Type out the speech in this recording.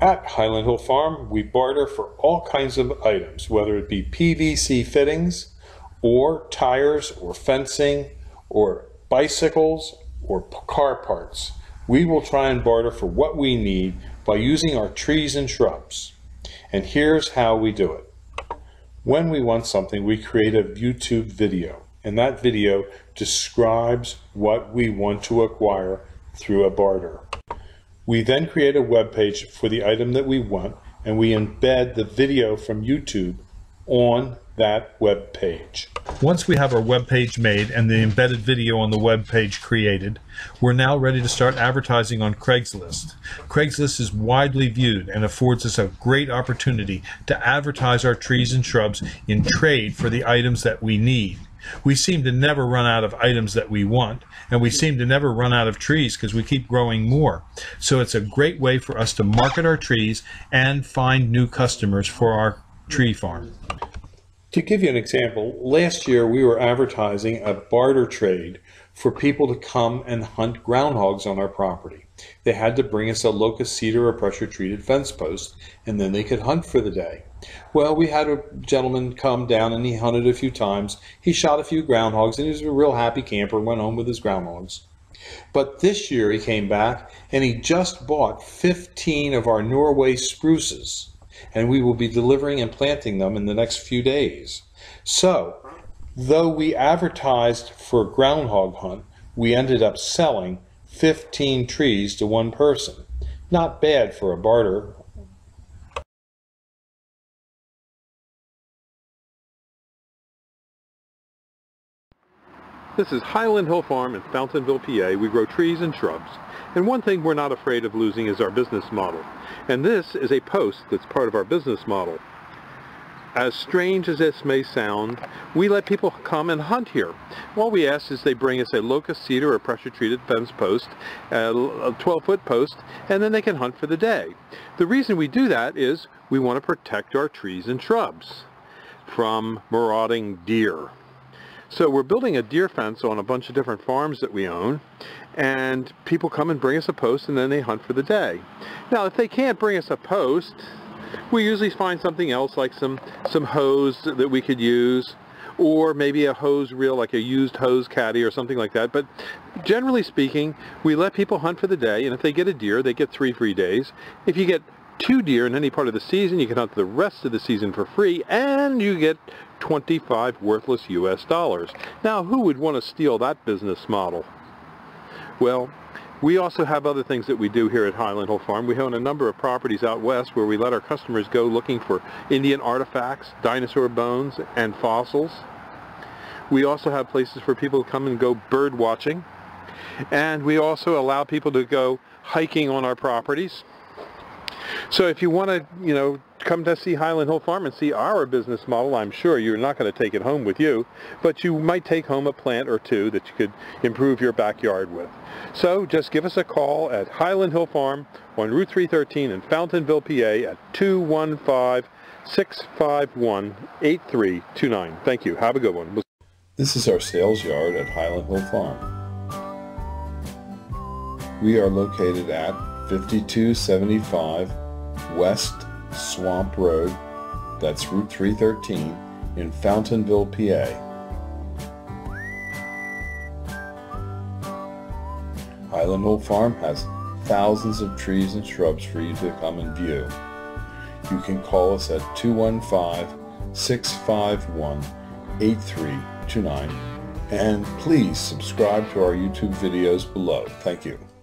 At Highland Hill Farm, we barter for all kinds of items, whether it be PVC fittings, or tires, or fencing, or bicycles, or car parts. We will try and barter for what we need by using our trees and shrubs. And here's how we do it. When we want something, we create a YouTube video, and that video describes what we want to acquire through a barter. We then create a web page for the item that we want, and we embed the video from YouTube on that web page. Once we have our web page made and the embedded video on the web page created, we're now ready to start advertising on Craigslist. Craigslist is widely viewed and affords us a great opportunity to advertise our trees and shrubs in trade for the items that we need. We seem to never run out of items that we want, and we seem to never run out of trees because we keep growing more. So it's a great way for us to market our trees and find new customers for our tree farm. To give you an example, last year we were advertising a barter trade for people to come and hunt groundhogs on our property. They had to bring us a locust cedar or pressure-treated fence post, and then they could hunt for the day. Well, we had a gentleman come down and he hunted a few times. He shot a few groundhogs and he was a real happy camper and went home with his groundhogs. But this year he came back and he just bought 15 of our Norway spruces, and we will be delivering and planting them in the next few days. So, though we advertised for a groundhog hunt, we ended up selling 15 trees to one person. Not bad for a barter. This is Highland Hill Farm in Fountainville, PA. We grow trees and shrubs. And one thing we're not afraid of losing is our business model. And this is a post that's part of our business model. As strange as this may sound, we let people come and hunt here. All we ask is they bring us a locust cedar or pressure-treated fence post, a 12-foot post, and then they can hunt for the day. The reason we do that is we want to protect our trees and shrubs from marauding deer. So we're building a deer fence on a bunch of different farms that we own, and people come and bring us a post and then they hunt for the day. Now if they can't bring us a post, we usually find something else, like some hose that we could use, or maybe a hose reel, like a used hose caddy or something like that. But generally speaking, we let people hunt for the day, and if they get a deer, they get 3 free days. If you get 2 deer in any part of the season, you can hunt the rest of the season for free, and you get 25 worthless US dollars. Now who would want to steal that business model? Well, we also have other things that we do here at Highland Hill Farm. We own a number of properties out west where we let our customers go looking for Indian artifacts, dinosaur bones, and fossils. We also have places for people to come and go bird watching. And we also allow people to go hiking on our properties. So if you want to, come to see Highland Hill Farm and see our business model, I'm sure you're not going to take it home with you, but you might take home a plant or 2 that you could improve your backyard with. So just give us a call at Highland Hill Farm on Route 313 in Fountainville, PA at 215-651-8329. Thank you. Have a good one. This is our sales yard at Highland Hill Farm. We are located at 5275 West Swamp Road, that's Route 313 in Fountainville, PA. Highland Hill Farm has thousands of trees and shrubs for you to come and view. You can call us at 215-651-8329, and please subscribe to our YouTube videos below. Thank you.